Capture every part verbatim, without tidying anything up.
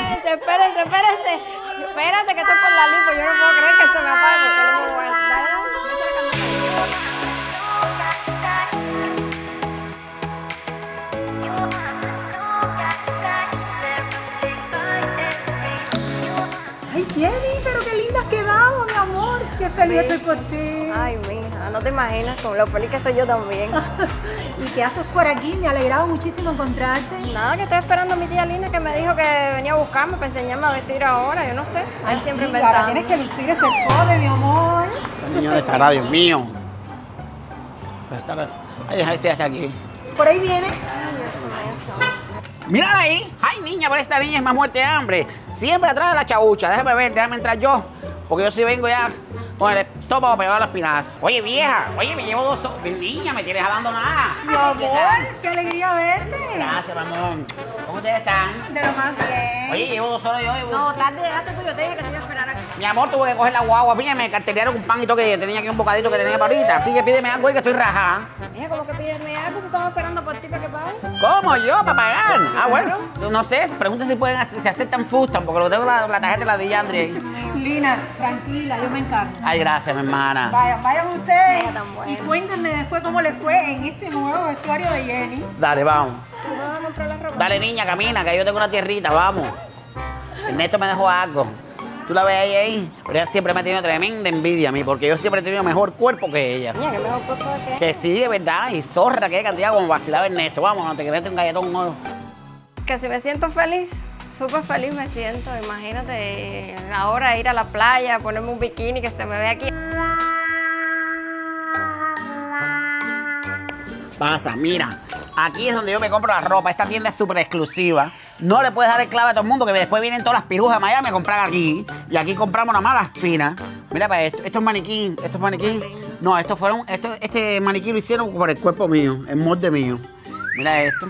Espérense, espérense, espérense. Espérate que esto es por la lipo. Yo no puedo creer que se me apague porque no me voy a estar. Jenny, pero qué linda has quedado, mi amor. Qué feliz sí. Estoy por ti. Ay, mija, no te imaginas con lo feliz que soy yo también. ¿Y qué haces por aquí? Me ha alegrado muchísimo encontrarte. Nada, que estoy esperando a mi tía Lina, que me dijo que venía a buscarme para enseñarme a vestir ahora. Yo no sé. Ay, él siempre sí, inventando. Ahora tienes que lucir ese jode, mi amor. Este niño estará, Dios mío. Ay, déjame si hasta aquí. Por ahí viene. Mírala ahí. Ay, niña, pero esta niña es más muerte de hambre. Siempre atrás de la chaucha. Déjame ver, déjame entrar yo. Porque yo sí vengo ya con el estómago pegado a las pinadas. Oye, vieja, oye, me llevo dos... Niña, me tienes abandonada. Mi amor, qué alegría verte. Gracias, Ramón. ¿Cómo ustedes están? De lo más bien. Oye, llevo dos horas yo. Llevo... No, tarde, déjate tú, yo te dije que te iba a esperar aquí. Mi amor, tuve que coger la guagua. Mira, me cartelearon un pan y todo que tenía aquí un bocadito que tenía para ahorita. Así que pídeme algo y que estoy rajada. Mira, ¿cómo que pídeme algo? Si estamos esperando por ti para que pagues. ¿Cómo yo? ¿Para pagar? Ah, bueno. No sé, pregunta si pueden, si aceptan Fustan, porque lo tengo la, la tarjeta de la de Yandri ahí. Lina, tranquila, yo me encargo. Ay, gracias, mi hermana. Vayan, vayan ustedes. Y cuéntenme después cómo les fue en ese nuevo vestuario de Jenny. Dale, vamos. Vamos a comprar la ropa. Dale, niña, camina, que yo tengo una tierrita, vamos. Ernesto me dejó algo. Tú la ves ahí, ahí, pero ella siempre me ha tenido tremenda envidia a mí, porque yo siempre he tenido mejor cuerpo que ella. Mira, ¿qué mejor cuerpo que ella? Que sí, de verdad, y zorra, que cantidad como vacilaba Ernesto. Vamos, antes que mete un galletón nuevo. Que si me siento feliz, súper feliz me siento. Imagínate ahora ir a la playa, ponerme un bikini, que se me ve aquí. Pasa, mira, aquí es donde yo me compro la ropa. Esta tienda es súper exclusiva. No le puedes dar el clave a todo el mundo, que después vienen todas las pirujas de Miami a comprar aquí. Y aquí compramos nada más las finas. Mira para esto, estos maniquíes, estos maniquíes. No, estos fueron, estos, este maniquí lo hicieron por el cuerpo mío, el molde mío. Mira esto.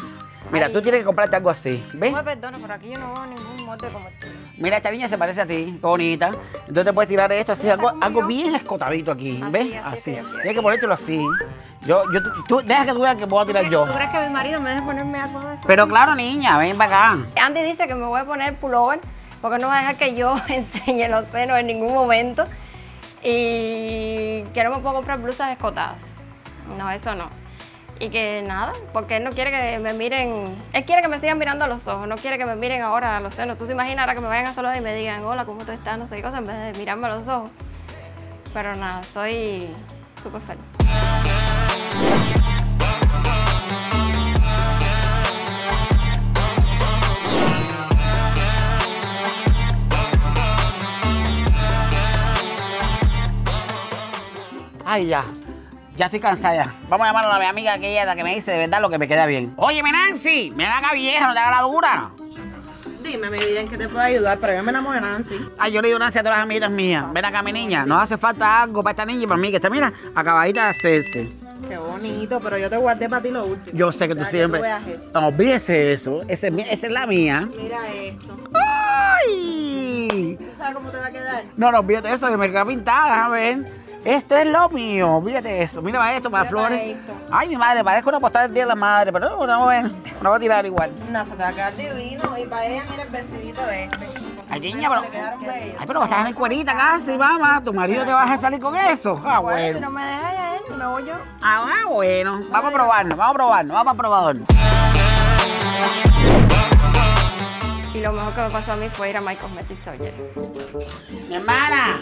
Mira, ay, tú tienes que comprarte algo así, ¿ves? No me perdono, pero aquí yo no veo ningún molde como este. Mira, esta niña se parece a ti, qué bonita. Entonces te puedes tirar esto así, algo, algo bien escotadito aquí, así, ¿ves? Así. así. Tienes que ponértelo así. Yo, yo, tú, deja que tú veas que puedo tirar yo. ¿Tú crees que mi marido me deje ponerme algo de eso? Pero claro, niña, ven para acá. Andy dice que me voy a poner pullover, porque no va a dejar que yo enseñe los senos en ningún momento. Y que no me puedo comprar blusas escotadas. No, eso no. Y que nada, porque él no quiere que me miren, él quiere que me sigan mirando a los ojos, no quiere que me miren ahora a los senos. Tú se imaginas ahora que me vayan a saludar y me digan, hola, ¿cómo tú estás? No sé qué cosa, en vez de mirarme a los ojos. Pero nada, estoy súper feliz. Ay, ya. Ya estoy cansada. Vamos a llamar a mi amiga aquella, la que me dice de verdad lo que me queda bien. Oye, mi Nancy, me haga vieja, no te haga la dura. Dime, mi vida, ¿en qué te puedo ayudar? Pero yo me enamoro de Nancy. Ay, yo le digo Nancy a todas las amiguitas mías. Ven acá, mi niña. Nos hace falta algo para esta niña y para mí, que está, mira, acabadita de hacerse. Qué bonito, pero yo te guardé para ti lo último. Yo sé que tú siempre... No, olvídese eso. Esa es la mía. Mira esto. ¡Ay! ¿Tú sabes cómo te va a quedar? No, no, olvídate eso, que me queda pintada, a ver. Esto es lo mío, fíjate eso, mira esto, para mira flores. Esto. Ay, mi madre, parezco una postal del día de la madre, pero no, no, no, no voy a tirar igual. No, se te va a quedar divino, y para ella mira el vestidito este. Ay, niña, pero, ay, pero estás en el cuerita casi, mamá, tu marido te va a dejar salir con eso. Ah, bueno. Si no me dejas a él, me voy yo. Ah, bueno, vamos a probarnos, vamos a probarnos, vamos a probador. Y lo mejor que me pasó a mí fue ir a My Cosmetic Surgery. Mi hermana.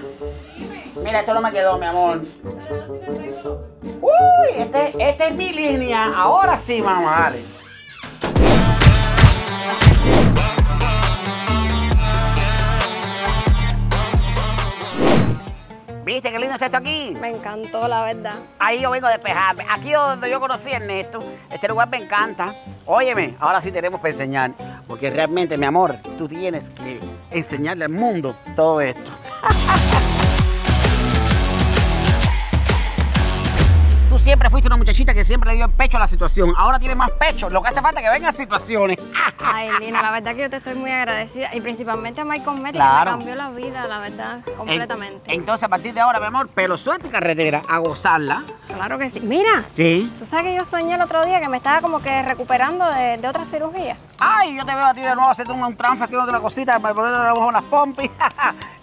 Mira, esto no me quedó, mi amor. Uy, este, esta es mi línea. Ahora sí, mamá, dale. ¿Viste qué lindo está esto aquí? Me encantó, la verdad. Ahí yo vengo a despejarme. Aquí donde yo conocí a Ernesto. Este lugar me encanta. Óyeme, ahora sí tenemos para enseñar. Porque realmente, mi amor, tú tienes que enseñarle al mundo todo esto. siempre fuiste una muchachita que siempre le dio el pecho a la situación. Ahora tiene más pecho. Lo que hace falta es que vengan situaciones. Ay, Lina, la verdad que yo te estoy muy agradecida. Y principalmente a My Cosmetic, claro, me cambió la vida, la verdad, completamente. Entonces, a partir de ahora, mi amor, pelo suelto y carretera, a gozarla. Claro que sí. Mira, ¿sí? Tú sabes que yo soñé el otro día que me estaba como que recuperando de, de otra cirugía. Ay, yo te veo a ti de nuevo haciendo un, un trance, haciendo otra cosita para ponerte debajo las pompis.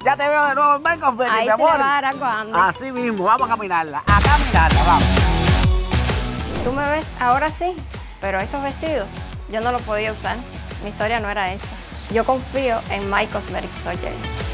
Ya te veo de nuevo en My Cosmetic, mi amor. Así mismo, vamos a caminarla, a caminarla, vamos. Tú me ves ahora sí, pero estos vestidos yo no los podía usar. Mi historia no era esta. Yo confío en My Cosmetic Surgery.